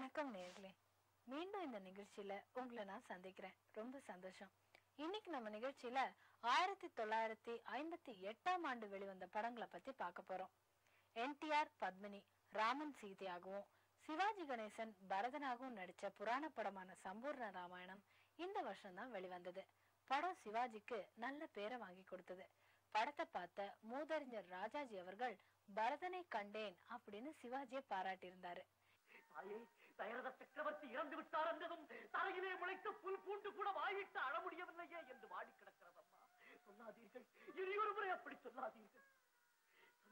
வணக்கம் நேயர்களே, மீண்டும் இந்த நிகழ்ச்சியில உங்களை நான் சந்திக்கிறேன். ரொம்ப சந்தோஷம். இன்னைக்கு நம்ம நிகழ்ச்சியில 1958ஆம் ஆண்டு வெளிவந்த படங்களை பத்தி பார்க்க போறோம். NTR பத்மினி ராமன் சீதையாகவும் சிவாஜி கணேசன் பரதனாகவும் நடிச்ச புராண படமான சம்பூர்ண ராமாயணம் இந்த வருஷம்தான் வெளிவந்தது. படம் சிவாஜிக்கு நல்ல பேரை வாங்கி கொடுத்தது. படத்தை பார்த்த மூதறிஞர் ராஜாஜி அவர்கள் பரதனை கண்டேன் அப்படின்னு சிவாஜியை பாராட்டியிருந்தாரு. சக்கரவர்த்தி இறந்து விட்டார் என்றதும் தலையிலே முளைத்த புல் பூண்டு கூட வாயிட்டு அழ முடியவில்லையே என்று வாடி கிடக்கிறதம்மா. சொல்லாதீர்கள், இனியொரு முறை அப்படி சொல்லாதீர்கள்.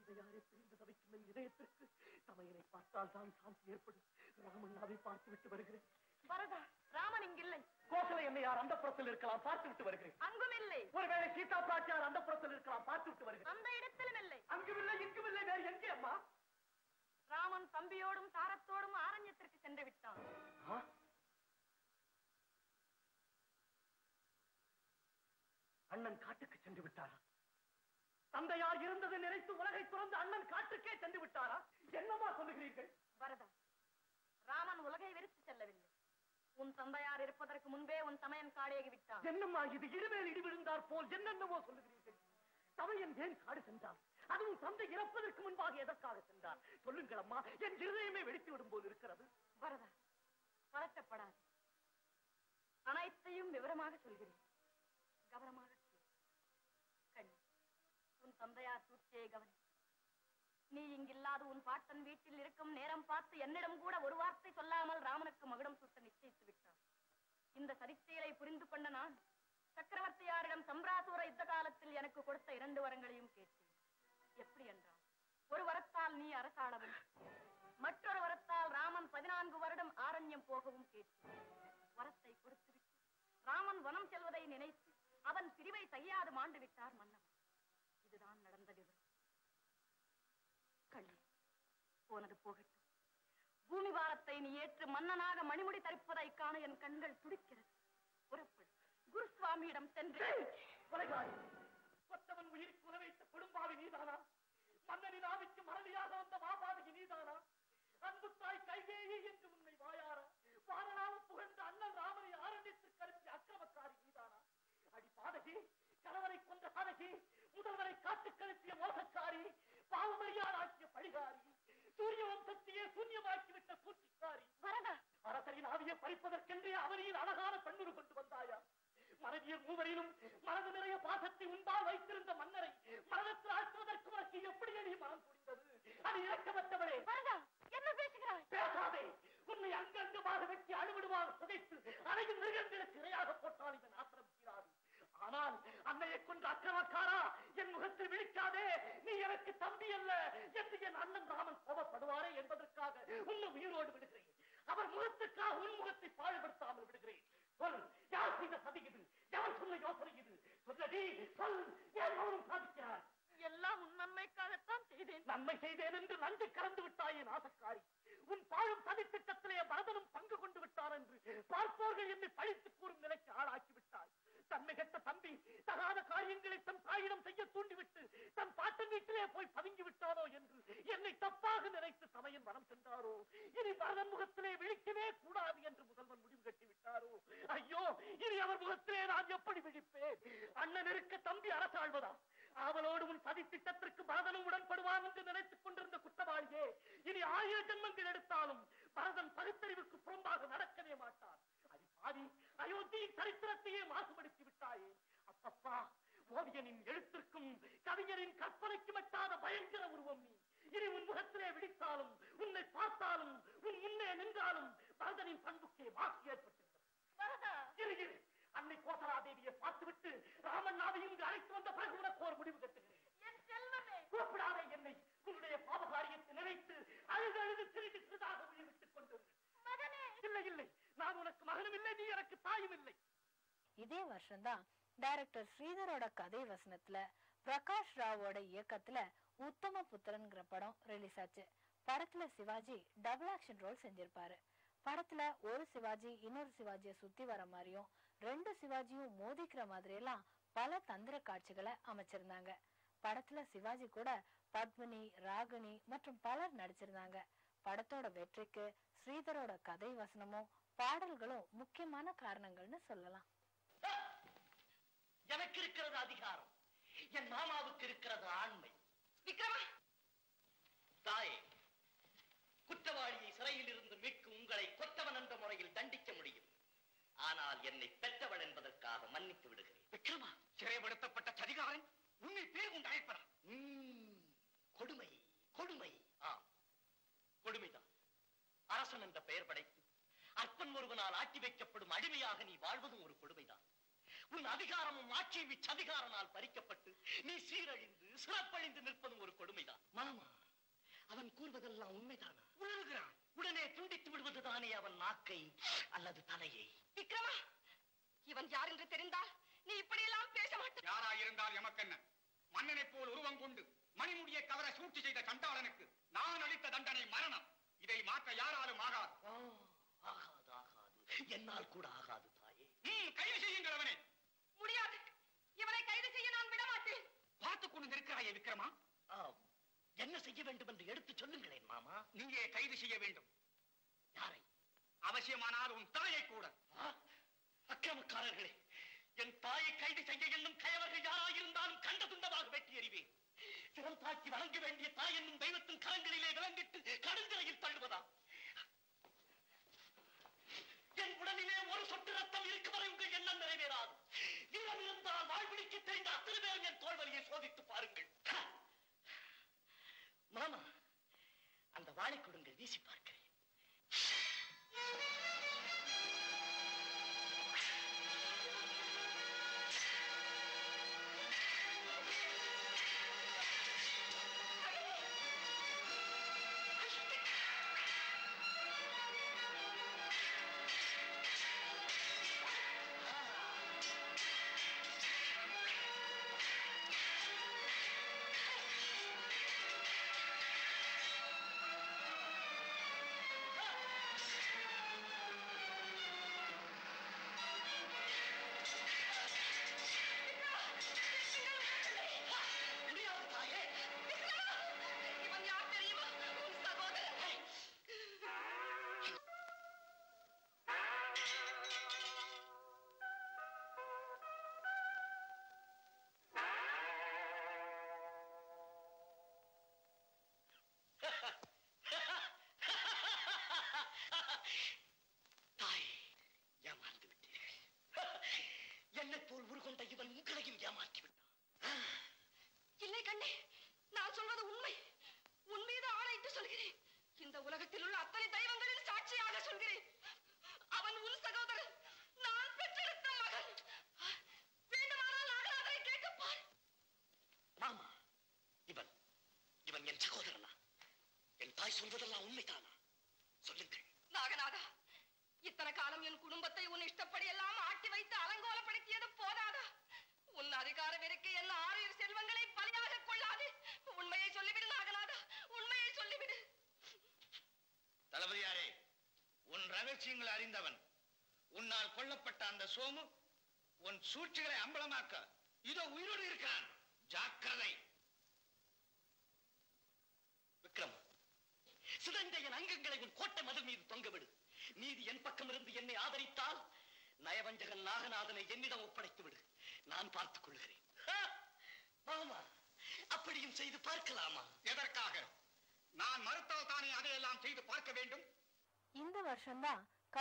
தந்தையாரை பிரிந்து தவிக்கும் என் இதயத்திற்கு தமையனை பார்த்தால் தான் சாந்தி ஏற்படும். ராமண்ணாவை பார்த்து விட்டு வருகிறேன். வரதா, ராமன் இங்கில்லை. கோசலை என்னையார் அந்த புறத்தில் இருக்கலாம், பார்த்து விட்டு வருகிறேன். அங்கும் இல்லை. ஒருவேளை சீதா பிராட்டியார் அந்த புறத்தில் இருக்கலாம், பார்த்து விட்டு வருகிறேன். அந்த இடத்திலும் இல்லை. அங்கும் இல்லை, இங்கும் இல்லை, வேறு எங்கே அம்மா? ராமன் தம்பியோடும் தாரத்தோடும் ஆரண்யத்திற்கு சென்று விட்டான். அண்ணன் காட்டுக்கு சென்று விட்டாரா? தந்தையார் இருந்தது நினைத்து உலகை துறந்து அண்ணன் காட்டுக்கே சென்று விட்டாரா? என்னமா சொல்லுகிறீர்கள்? வரதா, ராமன் உலகை வெறுத்து செல்லவில்லை. உன் தந்தையார் இருப்பதற்கு முன்பே உன் தமையன் காடேகி விட்டான். என்னம்மா இது, இடுவேல் இடி விழுந்தார் போல் என்னென்னமோ சொல்லுகிறீர்கள். தமையன் ஏன் காடு சென்றான்? அதுவும் தந்தை இறப்பதற்கு முன்பாக எதற்காக சென்றார்? சொல்லுங்கள் அம்மா, என் இருதயமே வெடித்து விடும் போல் இருக்கிறது. வரதா, பதட்டப்படாது, அனைத்தையும் விவரமாக சொல்கிறேன், கவனமாக சொல். கண்ணி, உன் தந்தையார் சூழ்ச்சியை கவனி. நீ இங்கில்லாத உன் பாட்டன் வீட்டில் இருக்கும் நேரம் பார்த்து என்னிடம் கூட ஒரு வார்த்தை சொல்லாமல் ராமனுக்கு மகுடம் சூட்ட நிச்சயித்து விட்டான். இந்த சதிச்செயலை புரிந்து கொண்ட நான் சக்கரவர்த்தியாரிடம் சம்ராசூர யுத்த காலத்தில் எனக்கு கொடுத்த 2 வரங்களையும் கேட்டேன். எப்படி என்றால், ஒரு வரத்தால் நீ அரசாளவும், மற்றொரு வரத்தால் ராமன் 14 வருடம் ஆரண்யம் போகவும் கேட்டு வரத்தை கொடுத்துவிட்டு ராமன் வனம் செல்வதை நினைத்து அவன் பிரிவை தையாது மாண்டு விட்டார் மன்னவன். இதுதான் நடந்த விவரம். கள்ளி, போனது போகட்டும். பூமி வாரத்தை நீ ஏற்று மன்னனாக மணிமுடி தரிப்பதை காண என் கண்கள் துடிக்கிறது. புறப்படு, குரு சுவாமியிடம் சென்று கொத்தவன் உயிர் குல வைத்த குடும்பாவி நீதானா? மன்னனின் ஆவிக்கு மறதியாக வந்த மாபாவிக்கு நீதானா? அன்பு தாய் கைகேயி என்று உன்னை வாயாரா வாரணாக புகழ்ந்த அண்ணன் ராமனை ஆரண்யத்திற்கு அனுப்பிய அக்கிரமக்காரி நீதானா? அடி பாதகி, கணவரை கொன்ற பாதகி, முதல்வரை காட்டுக்கு அனுப்பிய மோசக்காரி, பாவமையால் ஆக்கிய பழிகாரி, சூரிய வம்சத்தையே சூன்யமாக்கிவிட்ட சூழ்ச்சிக்காரி, அரசரின் ஆவியை பறிப்பதற்கென்றே அவரின் அழகான பெண்ணுரு கொண்டு வந்தாயா? மனைவியர் மூவரிலும் மனது நிறைய பாசத்தை உண்டால் வைத்திருந்த மன்னரை மனத்தில் ஆழ்த்துவதற்கு உனக்கு எப்படி எளிய மனம் புரிந்தது? அது இறக்கமற்றவளே. என்ன பேசுகிறாய்? பேசாதே. உன்னை அங்கங்கமாக வெட்டி அழுவிடுவாக புதைத்து அனைவரும் மிருகங்களுக்கு இரையாக போட்டால் இதன் ஆத்திரம் தீராது. ஆனால் அன்னையை கொண்டு அக்கிரமக்காரா, என் முகத்தில் விழிக்காதே, நீ எனக்கு தம்பி அல்ல என்று என் அண்ணன் ராமன் கோபப்படுவாரே என்பதற்காக உன்னை உயிரோடு விடுகிறேன். அவர் முகத்துக்காக உன் முகத்தை பாடுபடுத்தாமல் விடுகிறேன். சொல், யார் செய்த சதிக்குது? யார் சொல்ல யோசனைக்குது? சொல்லடி, சொல். ஏன் மௌனம் சாதிக்கிறார்? எல்லாம் உன் நன்மைக்காகத்தான் செய்தேன். நன்மை செய்தேன் என்று நஞ்சு கறந்து விட்டாயே நாசக்காரி. உன் பாழும் சதி திட்டத்திலே பரதனும் பங்கு கொண்டு விட்டார் என்று பார்ப்போர்கள் என்னை பழித்து கூறும் நிலைக்கு ஆளாக்கி விட்டாய். தன்மை கெட்ட தம்பி தகாத காரியங்களை தன் தாயிடம் செய்ய தூண்டிவிட்டு தன் பாட்டன் வீட்டிலே போய் பதுங்கி விட்டாரோ என்று என்னை தப்பாக நினைத்து சமயம் வனம் சென்றாரோ? இனி பரதன் முகத்திலே விழிக்கவே கூடாது என்று முதல்வன் முடிவு கட்டி விட்டாரோ? ஐயோ, இனி அவர் முகத்திலே நான் எப்படி விழிப்பேன்? அண்ணன் இருக்க தம்பி அரசாழ்வதா? அவளோடு உன் சதி திட்டத்திற்கு பரதனும் உடன்படுவான் என்று நினைத்துக் கொண்டிருந்த குற்றவாளியே, இனி 1000 ஜென்மங்கள் எடுத்தாலும் பரதன் பகுத்தறிவுக்கு புறம்பாக நடக்கவே மாட்டான். அது பாதி அயோத்தியின் சரித்திரத்தையே மாசுபடுத்தி விட்டாயே. அப்பப்பா, ஓவியனின் எழுத்திற்கும் கவிஞரின் கற்பனைக்கு மட்டாத பயங்கர உருவம் நீ. இனி உன் முகத்திலே விழித்தாலும் உன்னை பார்த்தாலும் உன் முன்னே நின்றாலும் பரதனின் பண்புக்கே மாசு ஏற்பட்டிருக்கிறது. அன்னை கோசலா தேவியை பார்த்துவிட்டு ராமண்ணாவை இங்கு அழைத்து வந்த பிறகு உனக்கு ஒரு முடிவு கட்டுகிறேன். கூப்பிடாதே என்னை. உன்னுடைய பாபகாரியத்தை நினைத்து அழுது சிறிது சிறிதாக விட்டுக் கொண்டிருந்தேன். இல்லை இல்லை, நான் உனக்கு மகனும் இல்லை, நீ எனக்கு தாயும் இல்லை. இதே வருஷம்தான் டைரக்டர் ஸ்ரீதரோட கதை வசனத்துல பிரகாஷ் ராவோட இயக்கத்துல உத்தம புத்திரன்ங்கிற படம் ரிலீஸ் ஆச்சு. படத்துல சிவாஜி டபுள் ஆக்ஷன் ரோல் செஞ்சிருப்பாரு. படத்துல ஒரு சிவாஜி இன்னொரு சிவாஜியை சுத்தி வர மாதிரியும் 2 சிவாஜியும் மோதிக்கிற மாதிரி எல்லாம் பல தந்திர காட்சிகளை அமைச்சிருந்தாங்க. படத்துல சிவாஜி கூட பத்மினி, ராகினி மற்றும் பலர் நடிச்சிருந்தாங்க. படத்தோட வெற்றிக்கு ஸ்ரீதரோட கதை வசனமும் பாடல்களும் முக்கியமான காரணங்கள்னு சொல்லலாம். எனக்கு இருக்கிறது அதிகாரம், என் மாமாவுக்கு இருக்கிறது ஆண்மை. விக்ரமா தாயே, குற்றவாளியை சிறையில் இருந்து மீட்கும் உங்களை கொத்தவன் என்ற முறையில் தண்டிக்க முடியும். ஆனால் என்னை பெற்றவள் என்பதற்காக மன்னித்து விடுகிறேன். விக்ரமா, சிறைப்படுத்தப்பட்ட சதிகாரன் உன்னை பேர் கொண்டு அழைப்பறான். கொடுமை, கொடுமை, ஆம் கொடுமைதான். அரசன் என்ற பெயர் படைத்து அற்பன் ஒருவனால் ஆட்டி வைக்கப்படும் அடிமையாக நீ வாழ்வதும் ஒரு கொடுமைதான். உன் அதிகாரமும் ஆட்சியும் இச்சதிகாரனால் பறிக்கப்பட்டு நீ சீரழிந்து சிறப்பழிந்து நிற்பதும் ஒரு கொடுமைதான். மாமா, அவன் கூறுவதெல்லாம் உண்மைதானா? உணர்கிறான். உடனே துண்டித்து விடுவதுதானே அவன் நாக்கை அல்லது தலையை. விக்ரமா, இவன் யார் என்று தெரிந்தால் நீ இப்படியெல்லாம் பேச மாட்டாய். யாராயிருந்தால் எமக்கென்ன? மன்னனை போல் உருவம் கொண்டு மணிமுடியை கவர சூழ்ச்சி செய்த சண்டாளனுக்கு நான் அளித்த தண்டனை மரணம். இதை மாற்ற யாராலும் ஆகாது. ஆகாது, ஆகாது, என்னால் கூட ஆகாது. தாயே, கைது செய்யுங்கள் அவனை. முடியாது, இவனை கைது செய்ய நான் விடமாட்டேன். பார்த்துக் கொண்டு இருக்கிறாயே விக்ரமா, என்ன செய்ய வேண்டும் என்று எடுத்து சொல்லுங்களேன் மாமா. நீயே கைது செய்ய வேண்டும். யாரை? அவசியமானால் உன் தாயை கூட. அக்கிரமக்காரர்களே, என் தாயை கைது செய்ய என்னும் கயவர்கள் யாராயிருந்தாலும் கண்ட துண்டமாக வெட்டி எறிவேன். சிரம் தாக்கி வழங்க வேண்டிய தாய் என்னும் தெய்வத்தின் கரங்களிலே விளங்கிட்டு கடுஞ்சிறையில் தள்ளுவதா? என் உடலிலே ஒரு சொட்டு ரத்தம் இருக்கு வரை உங்கள் எண்ணம் நிறைவேறாது. வீரம் இருந்தால் வாழ்விழிக்கு தெரிந்த அத்தனை பேரும் என் தோல்வலியை சோதித்து பாருங்கள். மாமா, அந்த வாளை கொடுங்கள், வீசி பார்க்கிறேன்.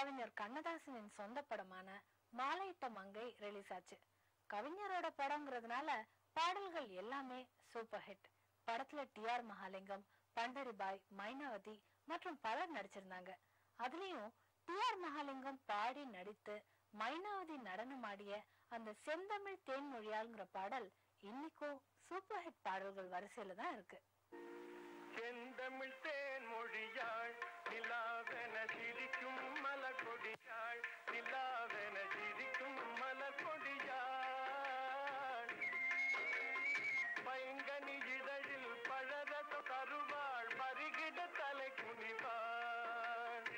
கவிஞர் கண்ணதாசனின் சொந்த படமான மாலையிட்ட மங்கை ரிலீஸ் ஆச்சு. கவிஞரோட படம்ங்கிறதுனால பாடல்கள் எல்லாமே சூப்பர் ஹிட். படத்துல டி ஆர் மகாலிங்கம், பண்டரிபாய், மைனாவதி மற்றும் பலர் நடிச்சிருந்தாங்க. அதுலயும் டி ஆர் மகாலிங்கம் பாடி நடித்து மைனாவதி நடனமாடிய அந்த செந்தமிழ் தேன்மொழியால்ங்கிற பாடல் இன்னைக்கும் சூப்பர் ஹிட் பாடல்கள் வரிசையில தான் இருக்கு. செந்தமிழ் தேன்மொழியால் நிலாவென சிரிக்கும் மலர் கொடியாள், நிலாவென சிரிக்கும் மலர் கொடியாள், பைங்கனி இதழில் பழரசம் தருவாள், பருகிட தலை குனிவாள்.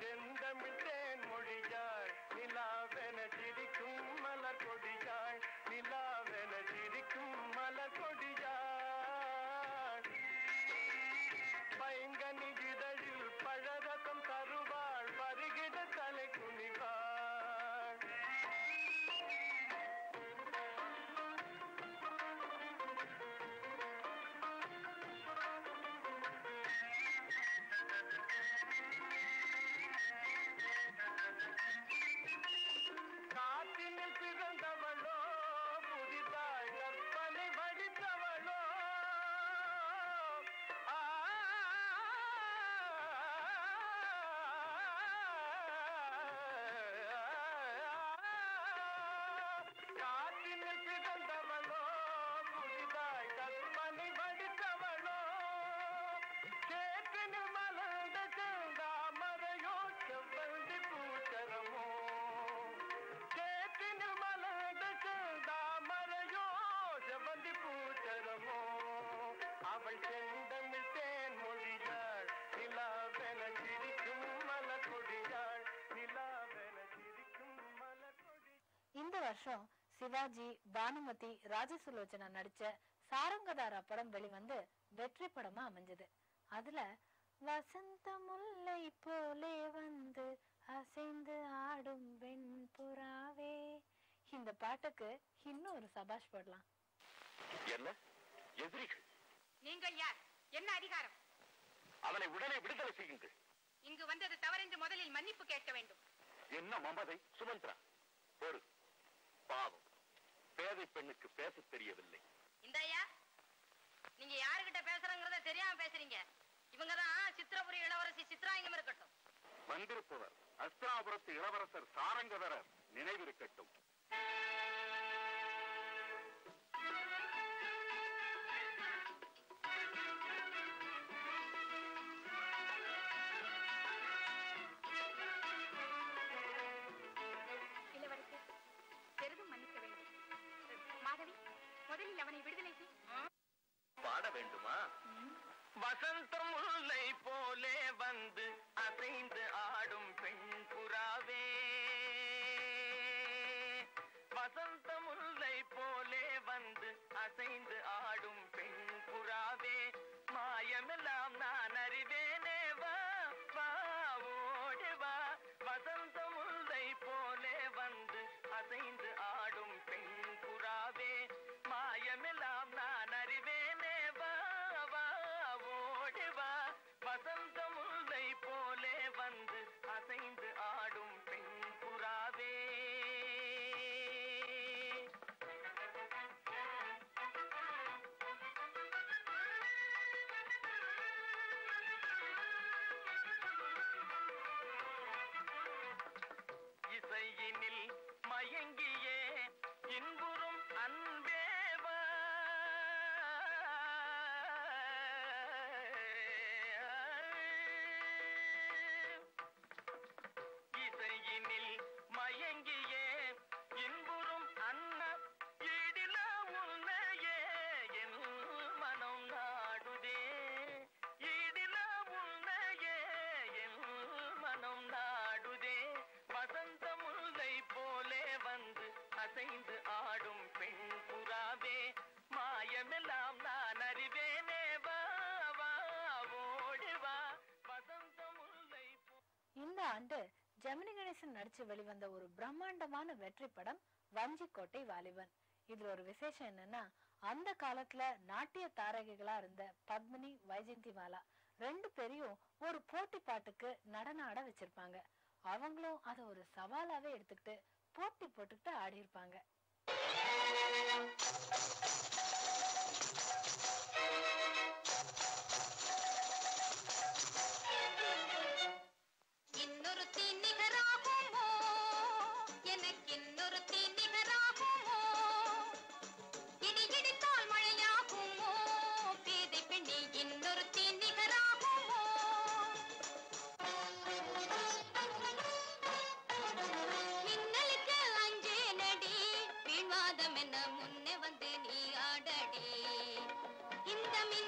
செந்தமிழ் தேன்மொழியாள் நிலாவென சிரிக்கும் மலர் கொடியாள், நிலாவென சிரிக்கும் மலர் கொடியாள், இந்த வருஷம் சிவாஜி, பானுமதி, ராஜசுலோசினா நடிச்ச சாரம்கதாரா படம் வெளிவந்து வெற்றி படமா அமைஞ்சது. அதுல வசந்த முல்லை போலே வந்து அசைந்து ஆடும் வெண் புறாவே இந்த பாட்டுக்கு இன்னும் ஒரு சபாஷ் போடலாம். என்ன எதிரிகள் நீங்கள்? யார்? என்ன அதிகாரம்? அவனை உடனே விடுதலை செய்யுங்கள். இங்கு வந்தது தவறென்று முதலில் மன்னிப்பு கேட்க வேண்டும். என்ன மமதை சுமந்திரா? ஒரு பாவம் பேதை பெண்ணுக்கு பேச தெரியவில்லை. இந்த ஐயா, நீங்க யாருகிட்ட பேசுறங்கிறத தெரியாம பேசுறீங்க. இவங்கதான் சித்திரபுரி இளவரசி சித்ராங்கம் இருக்கட்டும். வந்திருப்பவர் அஸ்திராபுரத்து இளவரசர் சாரங்கதரர் நினைவிருக்கட்டும். அவனை விடுதலை பாட வேண்டுமா? வசந்தம் முல்லை போலே வந்து அசைந்து ஆடும் பெண் புறாவே, வசந்தம் முல்லை போலே வந்து அசைந்து ஆடும் பெண் புறாவே, மாயமெல்லாம் நான் அறிவேனே, வா ஓடு வா. வசந்தம் முல்லை போலே வந்து அசைந்து ஆடும் பெண் புறாவே, மாயமெல்லாம் நான் அறிவேனே, வா ஓடி வா. வசந்த முல்லை போலே வந்து அசைந்து ஆடும் பெண் புறாவே. இசையினில் மயங்கியே இன்புறும் அன்பே, அசைந்து ஆடும் பெண் புறாவே, மாயமெல்லாம் நான் அறிவேனே, வா ஓடி வா. வசந்த முல்லை. இந்த ஆண்டு ஜெமினி கணேசன் நடிச்சு வெளிவந்த ஒரு பிரம்மாண்டமான வெற்றி படம் வஞ்சிக்கோட்டை வாலிபன். இதுல ஒரு விசேஷம் என்னன்னா, அந்த காலத்துல நாட்டிய தாரகைகளா இருந்த பத்மினி, வைஜெயந்தி மாலா ரெண்டு பேரையும் ஒரு போட்டி பாட்டுக்கு நடன ஆட வச்சிருப்பாங்க. அவங்களும் அதை ஒரு சவாலாவே எடுத்துக்கிட்டு போட்டி போட்டுக்கிட்டு ஆடி இருப்பாங்க. முன்னே வந்து நீ ஆடடி இந்த மின்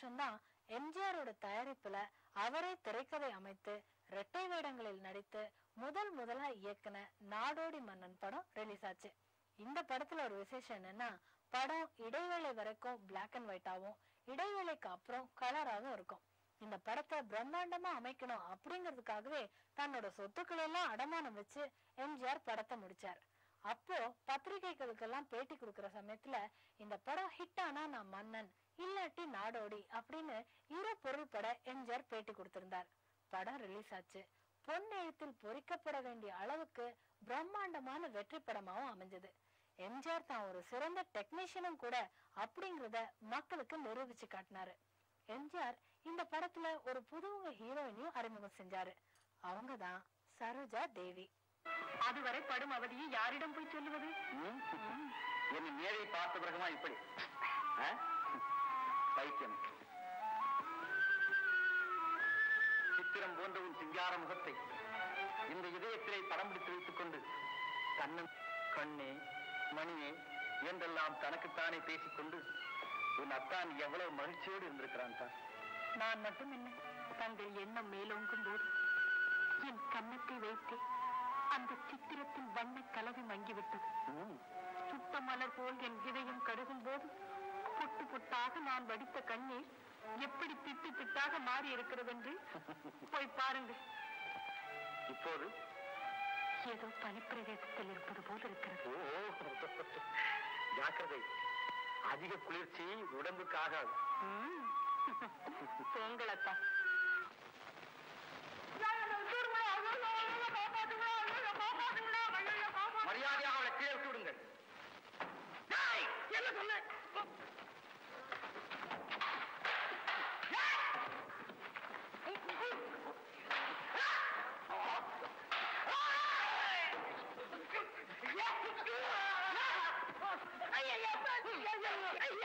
வருஷம்தான் எம்ஜிஆரோட தயாரிப்புல அவரே திரைக்கதை அமைத்து இரட்டை வேடங்களில் நடித்து முதல் முதலா இயக்குன நாடோடி மன்னன் படம் ரிலீஸ் ஆச்சு. இந்த படத்துல ஒரு விசேஷம் என்னன்னா, படம் இடைவேளை வரைக்கும் பிளாக் அண்ட் ஒயிட்டாவும் இடைவேளைக்கு அப்புறம் கலராகவும் இருக்கும். இந்த படத்தை பிரம்மாண்டமா அமைக்கணும் அப்படிங்கறதுக்காகவே தன்னோட சொத்துக்களை எல்லாம் அடமானம் வச்சு எம்ஜிஆர் படத்தை முடிச்சார். அப்போ பத்திரிகைகளுக்கெல்லாம் பேட்டி கொடுக்கற சமயத்துல இந்த படம் ஹிட் ஆனா நான் மன்னன் இல்லாட்டி நாடோடி அப்படின்னு இரு பொருள் பட எம்ஜிஆர் பேட்டி கொடுத்திருந்தார். படம் ரிலீஸ் ஆச்சு. பொன்னெழுத்தில் பொறிக்கப்பட வேண்டிய அளவுக்கு பிரம்மாண்டமான வெற்றி படமாவும் அமைஞ்சது. எம்ஜிஆர் தான் ஒரு சிறந்த டெக்னீஷியனும் கூட அப்படிங்கறத மக்களுக்கு நிரூபிச்சு காட்டினாரு. எம்ஜிஆர் இந்த படத்துல ஒரு புதுவங்க ஹீரோயினையும் அறிமுகம் செஞ்சாரு. அவங்கதான் சரோஜா தேவி. அதுவரை படும் அவதியை யாரிடம் போய் சொல்லுவது? என்னை நேரை பார்த்த பிறகுமா இப்படி பைத்தியம் சித்திரம் போன்ற உன் சிங்கார முகத்தை இந்த இதயத்திலே படம் பிடித்து வைத்துக் கொண்டு கண்ணன் கண்ணே மணியை என்றெல்லாம் தனக்குத்தானே பேசிக்கொண்டு உன் அத்தான் எவ்வளவு மகிழ்ச்சியோடு இருந்திருக்கிறான். நான் மட்டும் என்ன, தங்கள் எண்ணம் மேலோங்கும் போது என் கண்ணத்தை வைத்து அந்த சித்திரத்தின் வண்ண கலவி மங்கிவிட்டது. சுத்த மலர் போல் என் இதயம் கருகும் போது பொட்டு பொட்டாக நான் வடித்த கண்ணீர் எப்படி திட்டு திட்டாக மாறி இருக்கிறது என்று போய் பாருங்கள். இப்போது ஏதோ பனிப்பிரதேசத்தில் இருப்பது போது இருக்கிறது. ஜாக்கிரதை, அதிக குளிர்ச்சி உடம்புக்கு ஆகாது. பொங்கலத்தான் மரியாதையாக அவளை கீழே விட்டு விடுங்கள். என்ன சொல்ல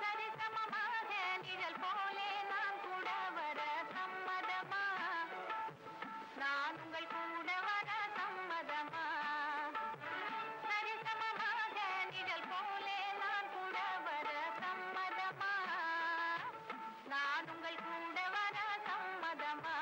சரிசமமாக நிழல் போலே நான் கூட வர சம்மதமா? நான் உங்கள் கூட வர சம்மதமா? சரிசமமாக நிழல் போலே நான் கூட வர சம்மதமா? நான் உங்கள் கூட வர சம்மதமா?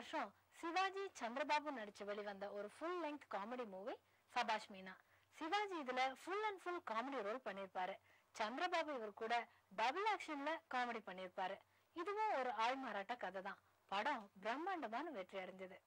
வருஷம் சிவாஜி சந்திரபாபு நடிச்சு வெளிவந்த ஒரு ஃபுல் லெங்த் காமெடி மூவி சபாஷ் மீனா. சிவாஜி இதுல full and full comedy role பண்ணியிருப்பாரு. சந்திரபாபு இவர் கூட டபுள் ஆக்ஷன்ல காமெடி பண்ணியிருப்பாரு. இதுவும் ஒரு ஆள்மாறாட்ட கதை தான். படம் பிரம்மாண்டமான வெற்றி அடைஞ்சது.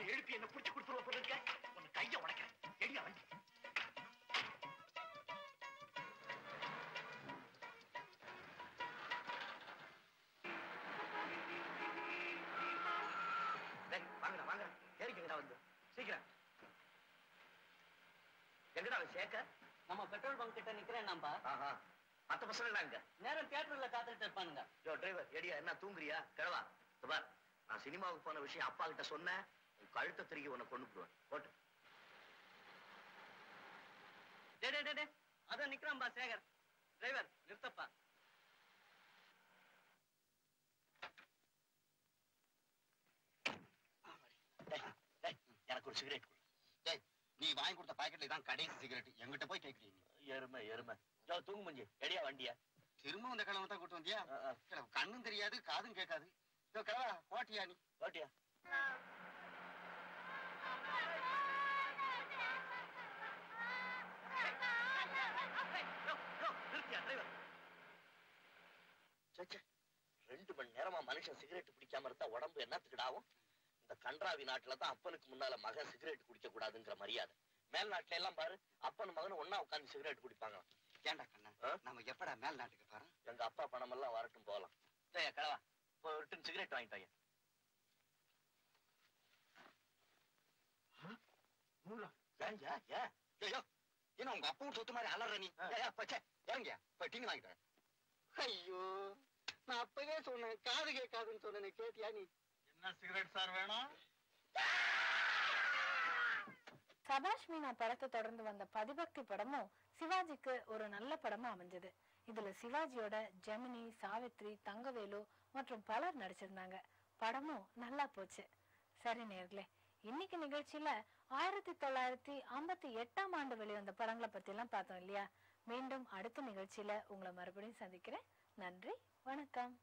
அவனை எழுப்பி என்ன பிடிச்சு கொடுத்துருவ போல இருக்க. உன் கைய உடைக்கிறேன். எங்க வண்டி வாங்கடா வாங்க ஏறிக்கடா வந்து சீக்கிரம். எங்கடா அவன் சேகர்? நம்ம பெட்ரோல் பங்க் கிட்ட நிக்கிறேன். நம்பா மத்த பசங்க நேரம் தியேட்டர்ல காத்துட்டு இருப்பானுங்க. யோ டிரைவர் எடியா என்ன தூங்குறியா? கிழவா துபார் நான் சினிமாவுக்கு போன விஷயம் அப்பா கிட்ட சொன்னேன். கழுத்தை திருக்கி உன்னை கொண்டு போடுவேன். போட்டு டே அதான் நிக்கிறான்பா சேகர். டிரைவர் நிறுத்தப்பா. எனக்கு ஒரு சிகரெட் கொடு. டேய் நீ வாங்கி கொடுத்த பாக்கெட்ல தான் கடைசி சிகரெட். எங்கிட்ட போய் கேக்குறீங்க? எருமை எருமை தூங்கு மஞ்சி எடியா வண்டியா திரும்ப இந்த கிழமை தான் கூட்டு வந்தியா? கண்ணும் தெரியாது காதும் கேட்காது. கிழவா ஓட்டியா நீ ஓட்டியா? ரெண்டு மணி நேரமா மனுஷன் சிகரெட் பிடிக்காம இருந்தா உடம்பு என்னத்துக்கிடாவும். கன்றாவி நாட்டுல தான் அப்பனுக்கு முன்னால மகன் சிகரெட் குடிக்க கூடாதுங்கிற மரியாதை. மேல் நாட்டுல எல்லாம் பாரு அப்பன் மகன் ஒன்னா உட்காந்து சிகரெட் குடிப்பாங்க. ஏண்டா கண்ணா நம்ம எப்படா மேல் நாட்டுக்கு போறோம்? எங்க அப்பா பணம் எல்லாம் வரட்டும் போகலாம். கிழவா ஒரு டன் சிகரெட் வாங்கிட்டாங்க. ஏன்னா உங்க அப்பா சொத்து மாதிரி அலற நீ இறங்கியா போய் டீங்க வாங்கிட்டாங்க. ஐயோ நான் அப்பவே சொன்னேன் காது கேட்காதுன்னு சொன்ன கேட்டியா நீ? சபாஷ் மீனா படத்தை தொடர்ந்து வந்த பதிபக்தி படமும் சிவாஜிக்கு ஒரு நல்ல படமா அமைஞ்சது. இதுல சிவாஜியோட ஜெமினி, சாவித்திரி, தங்கவேலு மற்றும் பலர் நடிச்சிருந்தாங்க. படமும் நல்லா போச்சு. சரி நேர்களே, இன்னைக்கு நிகழ்ச்சியில 1958ஆம் ஆண்டு வெளிவந்த படங்களை பத்தி எல்லாம் பார்த்தோம் இல்லையா? மீண்டும் அடுத்த நிகழ்ச்சியில உங்களை மறுபடியும் சந்திக்கிறேன். நன்றி, வணக்கம்.